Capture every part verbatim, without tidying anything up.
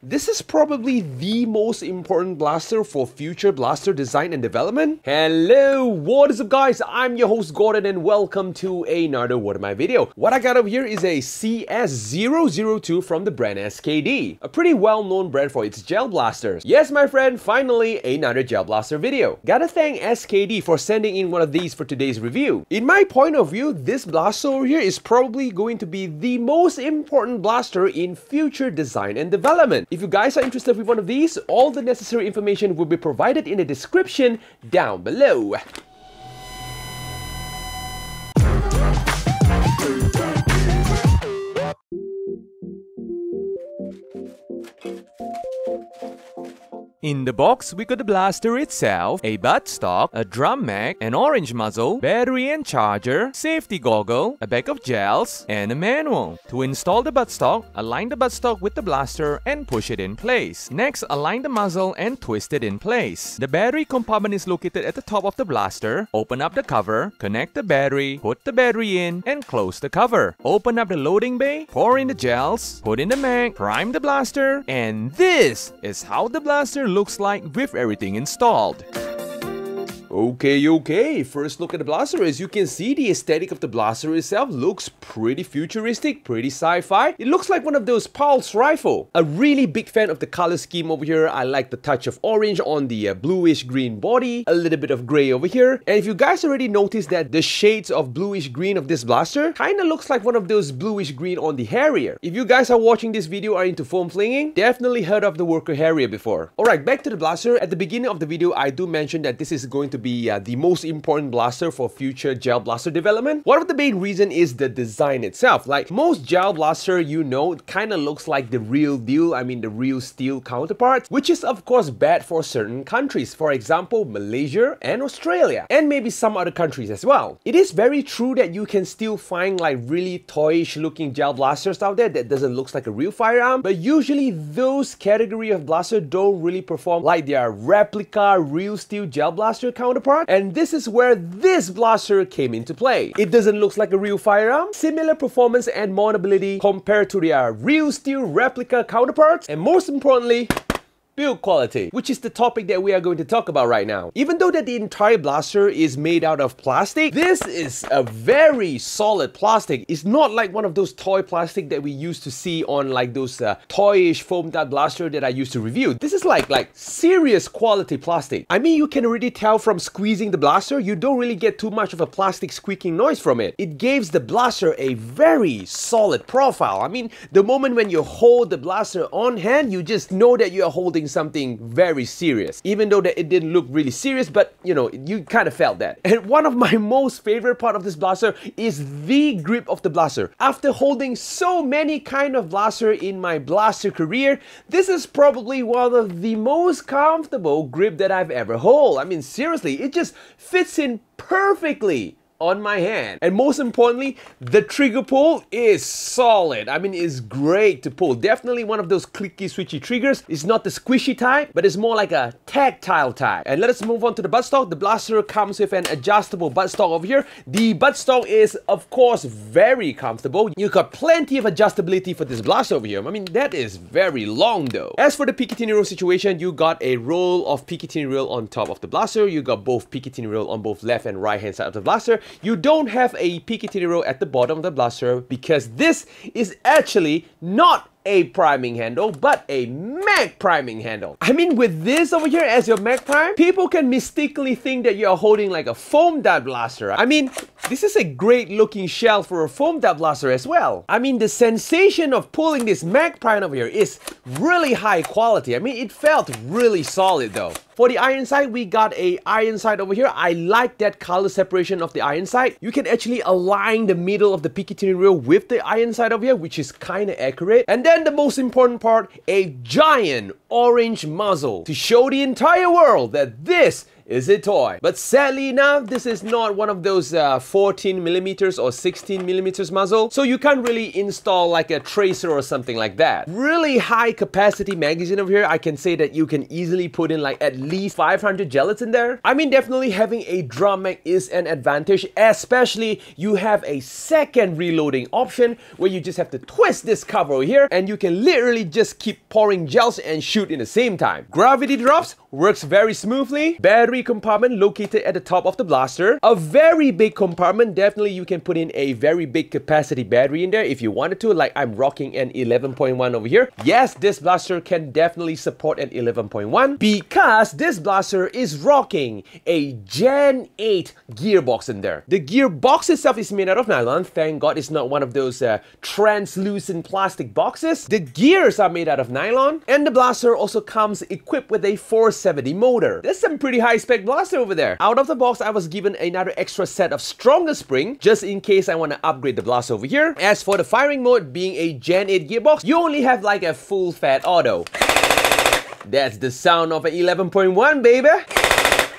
This is probably the most important blaster for future blaster design and development. Hello, what is up guys? I'm your host Gordon and welcome to another What Am I video. What I got over here is a C S zero zero two from the brand S K D, a pretty well-known brand for its gel blasters. Yes, my friend, finally another gel blaster video. Gotta thank S K D for sending in one of these for today's review. In my point of view, this blaster over here is probably going to be the most important blaster in future design and development. If you guys are interested with one of these, all the necessary information will be provided in the description down below. In the box, we got the blaster itself, a buttstock, a drum mag, an orange muzzle, battery and charger, safety goggle, a bag of gels, and a manual. To install the buttstock, align the buttstock with the blaster and push it in place. Next, align the muzzle and twist it in place. The battery compartment is located at the top of the blaster. Open up the cover, connect the battery, put the battery in, and close the cover. Open up the loading bay, pour in the gels, put in the mag, prime the blaster, and this is how the blaster looks like with everything installed. Okay, okay, first look at the blaster. As you can see, the aesthetic of the blaster itself looks pretty futuristic, pretty sci-fi. It looks like one of those pulse rifle. A really big fan of the color scheme over here. I like the touch of orange on the uh, bluish green body, a little bit of gray over here. And if you guys already noticed that the shades of bluish green of this blaster kind of looks like one of those bluish green on the Harrier. If you guys are watching this video are into foam flinging, definitely heard of the worker Harrier before. Alright, back to the blaster. At the beginning of the video, I do mention that this is going to be uh, the most important blaster for future gel blaster development. One of the main reason is the design itself. Like most gel blaster, you know, it kind of looks like the real deal, I mean the real steel counterparts, which is of course bad for certain countries, for example Malaysia and Australia, and maybe some other countries as well. It is very true that you can still find like really toyish looking gel blasters out there that doesn't look like a real firearm, but usually those category of blaster don't really perform like their replica real steel gel blaster counterparts. And this is where this blaster came into play. It doesn't look like a real firearm, similar performance and mountability compared to their real steel replica counterparts, and most importantly, build quality, which is the topic that we are going to talk about right now. Even though that the entire blaster is made out of plastic, this is a very solid plastic. It's not like one of those toy plastic that we used to see on like those uh, toyish foam dart blaster that I used to review. This is like like serious quality plastic. I mean, you can already tell from squeezing the blaster, you don't really get too much of a plastic squeaking noise from it. It gives the blaster a very solid profile. I mean, the moment when you hold the blaster on hand, you just know that you are holding something very serious, even though that it didn't look really serious, but you know, you kind of felt that. And one of my most favorite part of this blaster is the grip of the blaster. After holding so many kind of blaster in my blaster career, this is probably one of the most comfortable grip that I've ever held. I mean, seriously, it just fits in perfectly on my hand. And most importantly, the trigger pull is solid. I mean, it's great to pull. Definitely one of those clicky switchy triggers. It's not the squishy type, but it's more like a tactile type. And let us move on to the buttstock. The blaster comes with an adjustable buttstock over here. The buttstock is of course very comfortable. You got plenty of adjustability for this blaster over here. I mean, that is very long though. As for the Picatinny rail situation, you got a roll of Picatinny rail on top of the blaster. You got both Picatinny rail on both left and right hand side of the blaster. You don't have a Picatinny rail at the bottom of the blaster because this is actually not a priming handle, but a mag priming handle. I mean, with this over here as your mag prime, people can mistakenly think that you're holding like a foam dart blaster. I mean, this is a great looking shell for a foam dart blaster as well. I mean, the sensation of pulling this mag prime over here is really high quality. I mean, it felt really solid though. For the iron sight, we got a iron sight over here. I like that color separation of the iron sight. You can actually align the middle of the Picatinny rail with the iron sight over here, which is kind of accurate. And then the most important part, a giant orange muzzle to show the entire world that this is a toy. But sadly enough, this is not one of those uh, fourteen millimeters or sixteen millimeters muzzle, so you can't really install like a tracer or something like that. Really high capacity magazine over here. I can say that you can easily put in like at least five hundred gellets in there. I mean, definitely having a drum mag is an advantage, especially you have a second reloading option where you just have to twist this cover over here and you can literally just keep pouring gels and shoot in the same time. Gravity drops works very smoothly. Battery compartment located at the top of the blaster. A very big compartment. Definitely you can put in a very big capacity battery in there if you wanted to. Like I'm rocking an eleven point one over here. Yes, this blaster can definitely support an eleven point one because this blaster is rocking a Gen eight gearbox in there. The gearbox itself is made out of nylon. Thank God it's not one of those uh, translucent plastic boxes. The gears are made out of nylon and the blaster also comes equipped with a four seventy motor. That's some pretty high spec blaster over there. Out of the box, I was given another extra set of stronger spring just in case I want to upgrade the blaster over here. As for the firing mode, being a Gen eight gearbox, you only have like a full fat auto. That's the sound of an eleven point one, baby.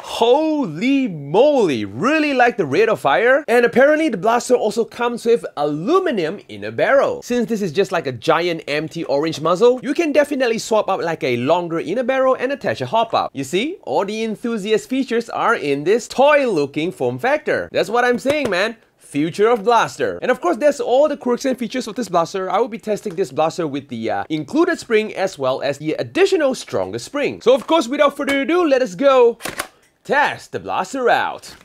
Holy moly, really like the rate of fire. And apparently the blaster also comes with aluminum in a barrel. Since this is just like a giant empty orange muzzle, you can definitely swap out like a longer inner barrel and attach a hop up. You see, all the enthusiast features are in this toy looking form factor. That's what I'm saying, man. Future of blaster. And of course, that's all the quirks and features of this blaster. I will be testing this blaster with the uh, included spring as well as the additional stronger spring. So of course, without further ado, let us go test the blaster out.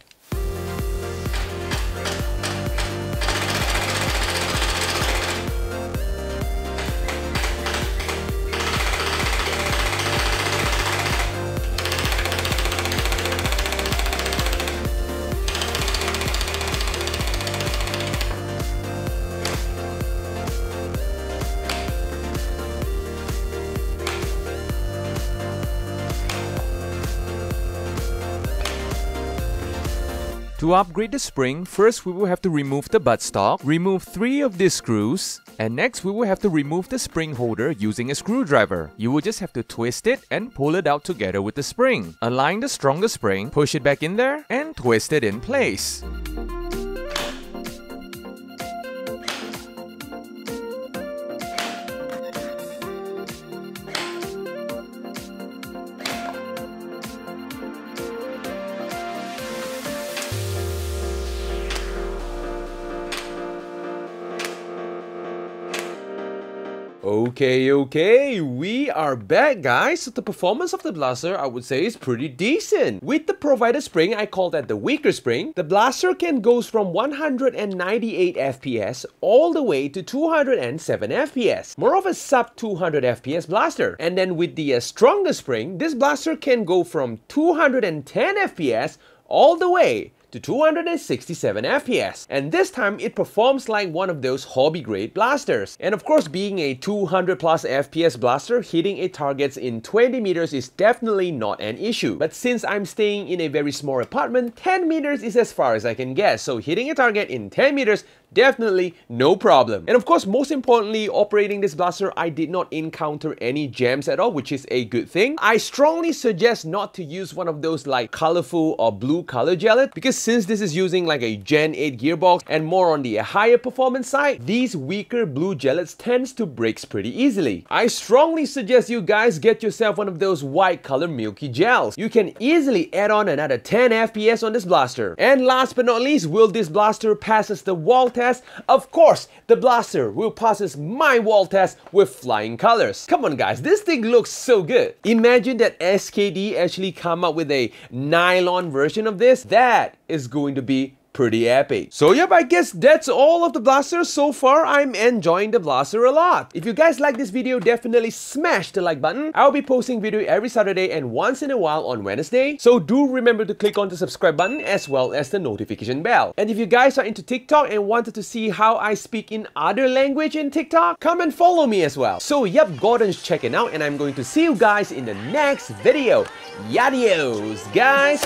To upgrade the spring, first we will have to remove the buttstock, remove three of these screws, and next we will have to remove the spring holder using a screwdriver. You will just have to twist it and pull it out together with the spring. Align the stronger spring, push it back in there, and twist it in place. Okay, okay, we are back, guys. So the performance of the blaster, I would say, is pretty decent. With the provided spring, I call that the weaker spring, the blaster can goes from one hundred ninety-eight F P S all the way to two hundred seven F P S. More of a sub two hundred F P S blaster. And then with the uh, stronger spring, this blaster can go from two hundred ten F P S all the way to two hundred sixty-seven F P S, and this time it performs like one of those hobby grade blasters. And of course, being a two hundred plus F P S blaster, hitting a targets in twenty meters is definitely not an issue. But since I'm staying in a very small apartment, ten meters is as far as I can get, so hitting a target in ten meters, definitely no problem. And of course, most importantly, operating this blaster, I did not encounter any jams at all, which is a good thing. I strongly suggest not to use one of those like colorful or blue color gellet, because since this is using like a Gen eight gearbox and more on the higher performance side, these weaker blue gellets tends to break pretty easily. I strongly suggest you guys get yourself one of those white color milky gels. You can easily add on another ten F P S on this blaster. And last but not least, will this blaster passes the wall test? Of course, the blaster will passes my wall test with flying colors. Come on, guys, this thing looks so good. Imagine that S K D actually come up with a nylon version of this. That is going to be pretty epic. So yep, I guess that's all of the blaster so far. I'm enjoying the blaster a lot. If you guys like this video, definitely smash the like button. I'll be posting video every Saturday and once in a while on Wednesday. So do remember to click on the subscribe button as well as the notification bell. And if you guys are into TikTok and wanted to see how I speak in other language in TikTok, come and follow me as well. So yep, Gordon's checking out and I'm going to see you guys in the next video. Yadios, guys.